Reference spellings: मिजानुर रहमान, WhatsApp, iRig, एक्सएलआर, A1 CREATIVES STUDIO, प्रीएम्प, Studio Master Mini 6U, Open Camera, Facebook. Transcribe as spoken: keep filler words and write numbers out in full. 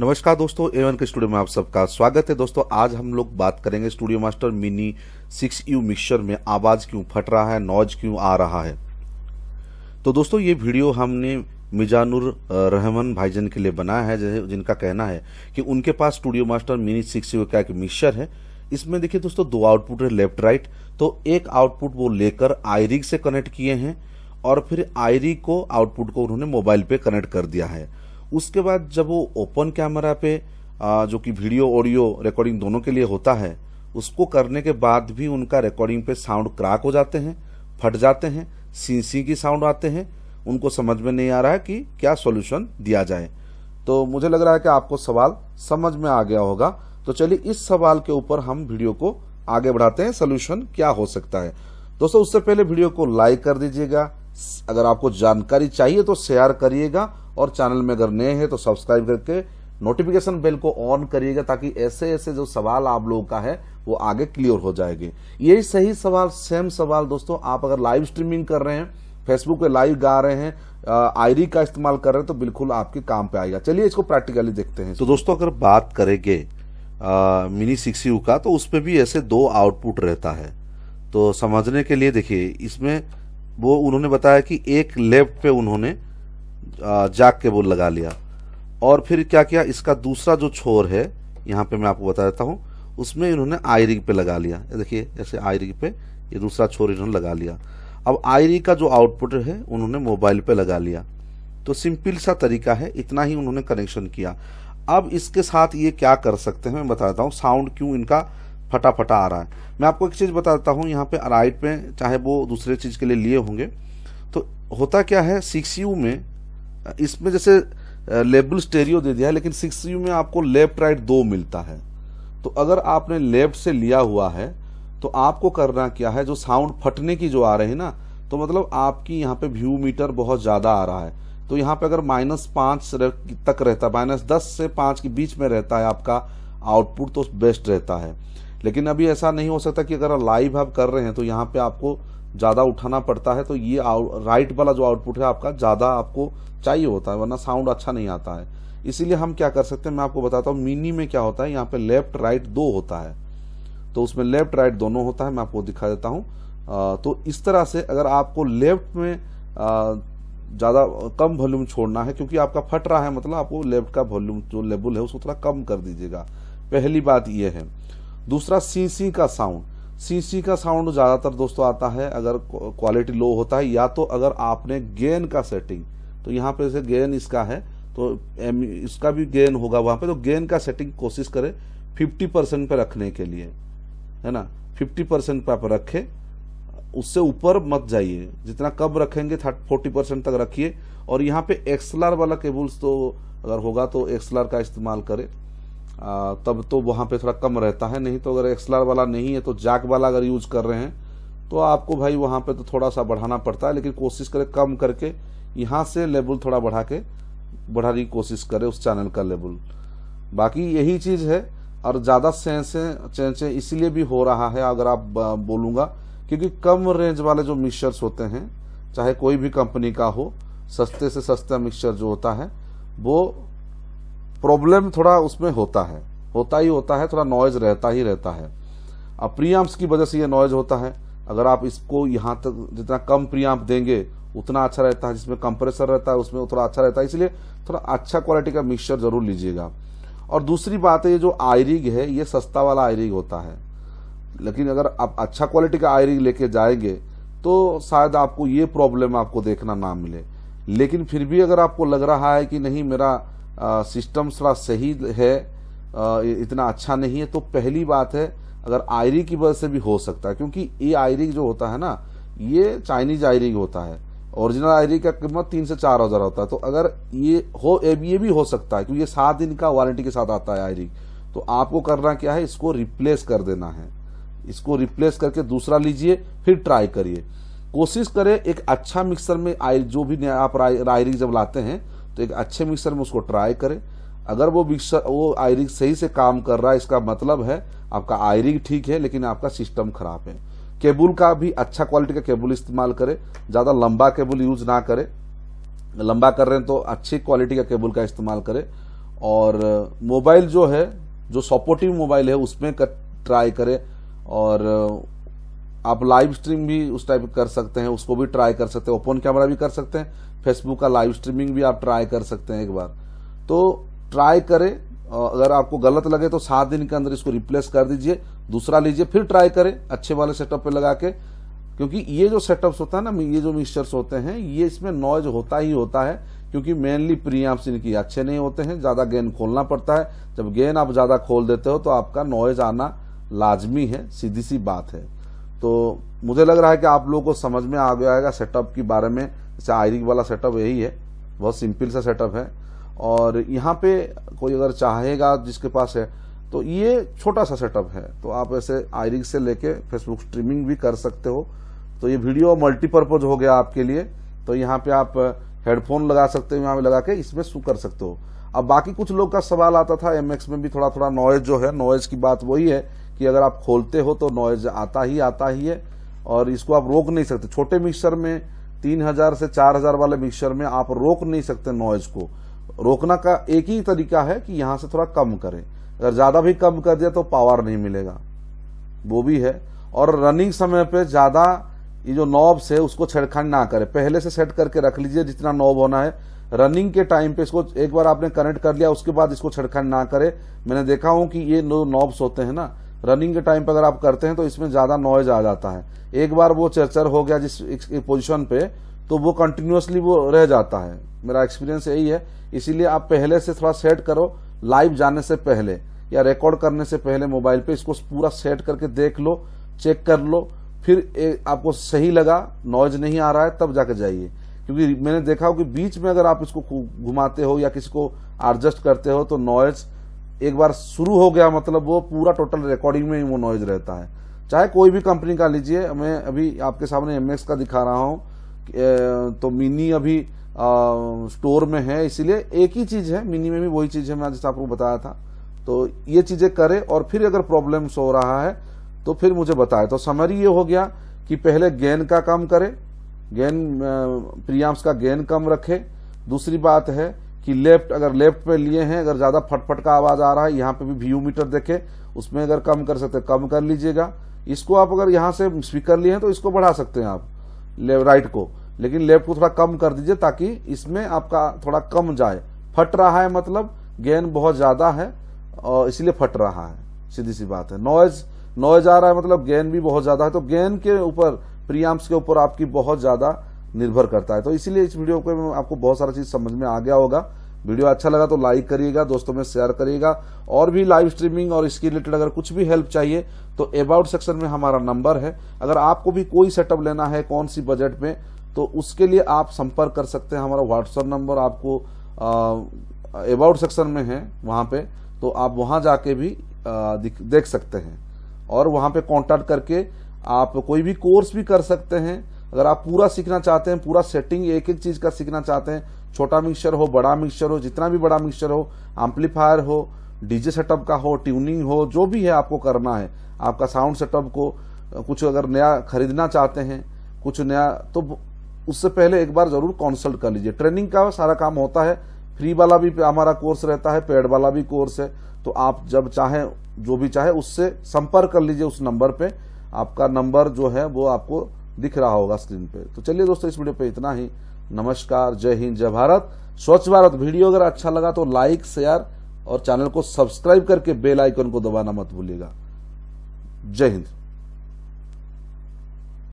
नमस्कार दोस्तों, ए वन के स्टूडियो में आप सबका स्वागत है। दोस्तों आज हम लोग बात करेंगे studio master mini six U mixture में आवाज क्यों फट रहा है, नॉइज क्यों आ रहा है। तो दोस्तों ये वीडियो हमने मिजानुर रहमान भाईजन के लिए बनाया है, जिनका कहना है कि उनके पास studio master mini six U का एक मिक्सचर है। इसमें देखिए दोस्तों दो आउटपुट है, लेफ्ट राइट। तो एक आउटपुट वो लेकर iRig से कनेक्ट किए हैं और फिर iRig को आउटपुट को उन्होंने मोबाइल पे कनेक्ट कर दिया है। उसके बाद जब वो ओपन कैमरा पे जो कि वीडियो ऑडियो रिकॉर्डिंग दोनों के लिए होता है, उसको करने के बाद भी उनका रिकॉर्डिंग पे साउंड क्रैक हो जाते हैं, फट जाते हैं, सींसी की साउंड आते हैं। उनको समझ में नहीं आ रहा है कि क्या सॉल्यूशन दिया जाए। तो मुझे लग रहा है कि आपको सवाल समझ में आ गया होगा। तो चलिए इस सवाल के ऊपर हम वीडियो को आगे बढ़ाते हैं, सॉल्यूशन क्या हो सकता है। दोस्तों उससे पहले वीडियो को लाइक कर दीजिएगा, अगर आपको जानकारी चाहिए तो शेयर करिएगा, और चैनल में अगर नए हैं तो सब्सक्राइब करके नोटिफिकेशन बेल को ऑन करिएगा, ताकि ऐसे ऐसे जो सवाल आप लोगों का है वो आगे क्लियर हो जाएंगे। यही सही सवाल, सेम सवाल दोस्तों आप अगर लाइव स्ट्रीमिंग कर रहे हैं, फेसबुक पे लाइव गा रहे हैं, iRig का इस्तेमाल कर रहे हैं, तो बिल्कुल आपके काम पे आएगा। चलिए इसको प्रैक्टिकली देखते हैं। तो दोस्तों अगर बात करेंगे मिनी सिक्स यू का, तो उसपे भी ऐसे दो आउटपुट रहता है। तो समझने के लिए देखिए इसमें वो उन्होंने बताया कि एक लेफ्ट पे उन्होंने जैक केबल लगा लिया, और फिर क्या किया, इसका दूसरा जो छोर है यहाँ पे मैं आपको बता देता हूँ, उसमें इन्होंने iRig पे लगा लिया। देखिए ऐसे iRig पे ये दूसरा छोर इन्होंने लगा लिया। अब iRig का जो आउटपुट है उन्होंने मोबाइल पे लगा लिया। तो सिंपल सा तरीका है, इतना ही उन्होंने कनेक्शन किया। अब इसके साथ ये क्या कर सकते हैं मैं बता देता हूँ, साउंड क्यों इनका फटाफटा आ रहा है। मैं आपको एक चीज़ बता देता हूँ, यहाँ पे राइट पे चाहे वो दूसरे चीज़ के लिए लिए होंगे, तो होता क्या है सिक्स यू में, इसमें जैसे लेबल स्टेरियो दे दिया है, लेकिन सिक्स यू में आपको लेफ्ट राइट दो मिलता है। तो अगर आपने लेफ्ट से लिया हुआ है तो आपको करना क्या है, जो साउंड फटने की जो आ रही है ना, तो मतलब आपकी यहाँ पे व्यू मीटर बहुत ज़्यादा आ रहा है। तो यहाँ पे अगर माइनस पाँच तक रहता है, माइनस दस से पाँच के बीच में रहता है आपका आउटपुट, तो बेस्ट रहता है। लेकिन अभी ऐसा नहीं हो सकता कि अगर लाइव आप कर रहे हैं तो यहाँ पे आपको ज़्यादा उठाना पड़ता है। तो ये राइट वाला जो आउटपुट है आपका ज़्यादा आपको चाहिए होता है, वरना साउंड अच्छा नहीं आता है। इसीलिए हम क्या कर सकते हैं मैं आपको बताता हूँ, मिनी में क्या होता है, यहाँ पे लेफ्ट राइट दो होता है, तो उसमें लेफ्ट राइट दोनों होता है। मैं आपको दिखा देता हूँ। तो इस तरह से अगर आपको लेफ्ट में ज़्यादा कम वॉल्यूम छोड़ना है, क्योंकि आपका फट रहा है, मतलब आपको लेफ्ट का वॉल्यूम जो लेबल है उसको थोड़ा कम कर दीजिएगा, पहली बात ये है। दूसरा सीसी का साउंड, सीसी का साउंड ज़्यादातर दोस्तों आता है अगर क्वालिटी लो होता है, या तो अगर आपने गेन का सेटिंग, तो यहाँ पे जैसे गेन इसका है तो इसका भी गेन होगा वहाँ पे, तो गेन का सेटिंग कोशिश करें फिफ्टी परसेंट पे रखने के लिए, है ना, फिफ्टी परसेंट पे आप रखें, उससे ऊपर मत जाइए, जितना कम रखेंगे फोर्टी परसेंट तक रखिए। और यहाँ पे एक्सएलआर वाला केबल्स तो अगर होगा तो एक्सएलआर का इस्तेमाल करें, आ, तब तो वहाँ पे थोड़ा कम रहता है। नहीं तो अगर एक्सएलआर वाला नहीं है तो जैक वाला अगर यूज कर रहे हैं तो आपको भाई वहाँ पे तो थोड़ा सा बढ़ाना पड़ता है, लेकिन कोशिश करें कम करके यहाँ से लेवल थोड़ा बढ़ा के बढ़ाने की कोशिश करें उस चैनल का लेवल। बाकी यही चीज़ है, और ज़्यादा सेंसें चेंचें इसीलिए भी हो रहा है अगर आप बोलूँगा, क्योंकि कम रेंज वाले जो मिक्सचर्स होते हैं, चाहे कोई भी कंपनी का हो, सस्ते से सस्ता मिक्सचर जो होता है वो प्रॉब्लम थोड़ा उसमें होता है, होता ही होता है, थोड़ा नॉइज रहता ही रहता है। अब प्रीएम्प्स की वजह से ये नॉइज होता है। अगर आप इसको यहाँ तक जितना कम प्रीएम्प देंगे उतना अच्छा रहता है, जिसमें कंप्रेसर रहता है उसमें थोड़ा अच्छा रहता है, इसलिए थोड़ा अच्छा क्वालिटी का मिक्सचर जरूर लीजिएगा। और दूसरी बात है, ये जो iRig है ये सस्ता वाला iRig होता है, लेकिन अगर आप अच्छा क्वालिटी का iRig लेके जाएंगे तो शायद आपको ये प्रॉब्लम आपको देखना ना मिले। लेकिन फिर भी अगर आपको लग रहा है कि नहीं मेरा सिस्टम थोड़ा सही है, आ, इतना अच्छा नहीं है, तो पहली बात है अगर iRig की वजह से भी हो सकता है, क्योंकि ये iRig जो होता है ना, ये चाइनीज iRig होता है। ओरिजिनल iRig का कीमत तीन से चार हज़ार होता है। तो अगर ये हो ये भी हो सकता है, क्योंकि ये सात दिन का वारंटी के साथ आता है iRig। तो आपको करना क्या है, इसको रिप्लेस कर देना है, इसको रिप्लेस करके दूसरा लीजिए, फिर ट्राई करिए। कोशिश करें एक अच्छा मिक्सर में, जो भी आप iRig जब लाते हैं तो एक अच्छे मिक्सर में उसको ट्राई करें। अगर वो मिक्सर वो iRig सही से काम कर रहा है, इसका मतलब है आपका iRig ठीक है, लेकिन आपका सिस्टम खराब है। केबल का भी अच्छा क्वालिटी का केबल इस्तेमाल करें, ज़्यादा लंबा केबल यूज ना करें, लंबा कर रहे हैं तो अच्छी क्वालिटी का केबल का इस्तेमाल करें। और मोबाइल जो है, जो सपोर्टिव मोबाइल है उसमें कर, ट्राई करें। और आप लाइव स्ट्रीम भी उस टाइप कर सकते हैं, उसको भी ट्राई कर सकते हैं, ओपन कैमरा भी कर सकते हैं, फेसबुक का लाइव स्ट्रीमिंग भी आप ट्राई कर सकते हैं एक बार। तो ट्राई करें, अगर आपको गलत लगे तो सात दिन के अंदर इसको रिप्लेस कर दीजिए, दूसरा लीजिए, फिर ट्राई करें अच्छे वाले सेटअप पे लगा के। क्योंकि ये जो सेटअप्स होता है ना, ये जो मिक्सचर्स होते हैं, ये इसमें नॉइज होता ही होता है, क्योंकि मेनली प्रीएम्प्स इनकी अच्छे नहीं होते हैं, ज्यादा गेन खोलना पड़ता है। जब गेन आप ज्यादा खोल देते हो तो आपका नॉइज आना लाजमी है, सीधी सी बात है। तो मुझे लग रहा है कि आप लोगों को समझ में आ गया होगा सेटअप के बारे में। जैसे आइरिग वाला सेटअप यही है, बहुत सिंपल सा सेटअप है। और यहाँ पे कोई अगर चाहेगा जिसके पास है तो ये छोटा सा सेटअप है, तो आप ऐसे आइरिग से लेके फेसबुक स्ट्रीमिंग भी कर सकते हो। तो ये वीडियो मल्टीपर्पज हो गया आपके लिए। तो यहाँ पे आप हेडफोन लगा सकते हो, यहाँ पे लगा के इसमें शू कर सकते हो। अब बाकी कुछ लोग का सवाल आता था एमएक्स में भी थोड़ा थोड़ा नॉइज जो है, नॉइज की बात वही है कि अगर आप खोलते हो तो नॉइज आता ही आता ही है और इसको आप रोक नहीं सकते। छोटे मिक्सचर में तीन हजार से चार हजार वाले मिक्सचर में आप रोक नहीं सकते नॉइज को। रोकना का एक ही तरीका है कि यहाँ से थोड़ा कम करें, अगर ज्यादा भी कम कर दिया तो पावर नहीं मिलेगा, वो भी है। और रनिंग समय पे ज्यादा ये जो नॉब्स है उसको छेड़खानी ना करें, पहले से सेट करके रख लीजिए जितना नॉब होना है। रनिंग के टाइम पे इसको एक बार आपने कनेक्ट कर लिया, उसके बाद इसको छेड़खानी ना करें। मैंने देखा हूं कि ये नॉब्स होते हैं ना, रनिंग के टाइम पे अगर आप करते हैं तो इसमें ज्यादा नॉइज आ जाता है। एक बार वो चरचर हो गया जिस पोजिशन पे, तो वो कंटिन्यूअसली वो रह जाता है, मेरा एक्सपीरियंस यही है। इसीलिए आप पहले से थोड़ा सेट करो, लाइव जाने से पहले या रिकॉर्ड करने से पहले मोबाइल पे इसको पूरा सेट करके देख लो, चेक कर लो, फिर ए, आपको सही लगा नॉइज नहीं आ रहा है तब जाके जाइए। क्योंकि मैंने देखा हो कि बीच में अगर आप इसको घुमाते हो या किसी को एडजस्ट करते हो तो नॉइज एक बार शुरू हो गया मतलब वो पूरा टोटल रिकॉर्डिंग में ही वो नॉइज रहता है। चाहे कोई भी कंपनी का लीजिए, मैं अभी आपके सामने एम एक्स का दिखा रहा हूँ, तो मिनी अभी आ, स्टोर में है, इसीलिए एक ही चीज है, मिनी में भी वही चीज है मैं जैसे आपको बताया था। तो ये चीजें करें और फिर अगर प्रॉब्लम्स हो रहा है तो फिर मुझे बताएं। तो समरी ये हो गया कि पहले गेन का कम करें, गेन प्रीएम्प्स का गेन कम रखें। दूसरी बात है कि लेफ्ट, अगर लेफ्ट में लिए हैं, अगर ज्यादा फटफट का आवाज आ रहा है, यहाँ पे भी व्यू मीटर देखें, उसमें अगर कम कर सकते कम कर लीजिएगा। इसको आप अगर यहाँ से स्पीकर लिए हैं तो इसको बढ़ा सकते हैं आप राइट को, लेकिन लेफ्ट को थोड़ा कम कर दीजिए ताकि इसमें आपका थोड़ा कम जाए। फट रहा है मतलब गेन बहुत ज्यादा है और इसलिए फट रहा है, सीधी सी बात है। नॉइज नॉइज आ रहा है मतलब गेन भी बहुत ज्यादा है। तो गेन के ऊपर, प्रीएम्प्स के ऊपर आपकी बहुत ज्यादा निर्भर करता है। तो इसीलिए इस वीडियो को आपको बहुत सारा चीज समझ में आ गया होगा। वीडियो अच्छा लगा तो लाइक करिएगा, दोस्तों में शेयर करिएगा। और भी लाइव स्ट्रीमिंग और इसके रिलेटेड अगर कुछ भी हेल्प चाहिए तो अबाउट सेक्शन में हमारा नंबर है। अगर आपको भी कोई सेटअप लेना है कौन सी बजट में, तो उसके लिए आप संपर्क कर सकते हैं। हमारा व्हाट्सएप नंबर आपको अबाउट सेक्शन में है, वहां पे, तो आप वहां जाके भी आ, देख सकते हैं और वहां पे कांटेक्ट करके आप कोई भी कोर्स भी कर सकते हैं। अगर आप पूरा सीखना चाहते हैं, पूरा सेटिंग एक एक चीज का सीखना चाहते हैं, छोटा मिक्सचर हो, बड़ा मिक्सचर हो, जितना भी बड़ा मिक्सचर हो, एम्पलीफायर हो, डीजे सेटअप का हो, ट्यूनिंग हो, जो भी है आपको करना है आपका साउंड सेटअप को, कुछ अगर नया खरीदना चाहते हैं, कुछ नया, तो उससे पहले एक बार जरूर कंसल्ट कर लीजिए। ट्रेनिंग का सारा काम होता है, फ्री वाला भी हमारा कोर्स रहता है, पेड वाला भी कोर्स है। तो आप जब चाहे, जो भी चाहे उससे संपर्क कर लीजिए उस नंबर पे। आपका नंबर जो है वो आपको दिख रहा होगा स्क्रीन पे। तो चलिए दोस्तों, इस वीडियो पे इतना ही। नमस्कार, जय हिंद, जय भारत, स्वच्छ भारत। वीडियो अगर अच्छा लगा तो लाइक, शेयर और चैनल को सब्सक्राइब करके बेल आइकन को दबाना मत भूलिएगा। जय हिंद।